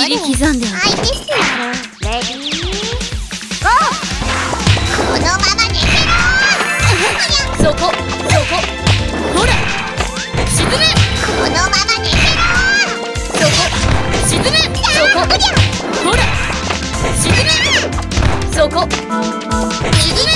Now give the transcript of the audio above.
切り刻んでおく。レディーゴー。このまま寝てろ。そこそこ、ほら沈め。このまま寝てろ。そこ沈め。そこほら沈め。そこ沈め。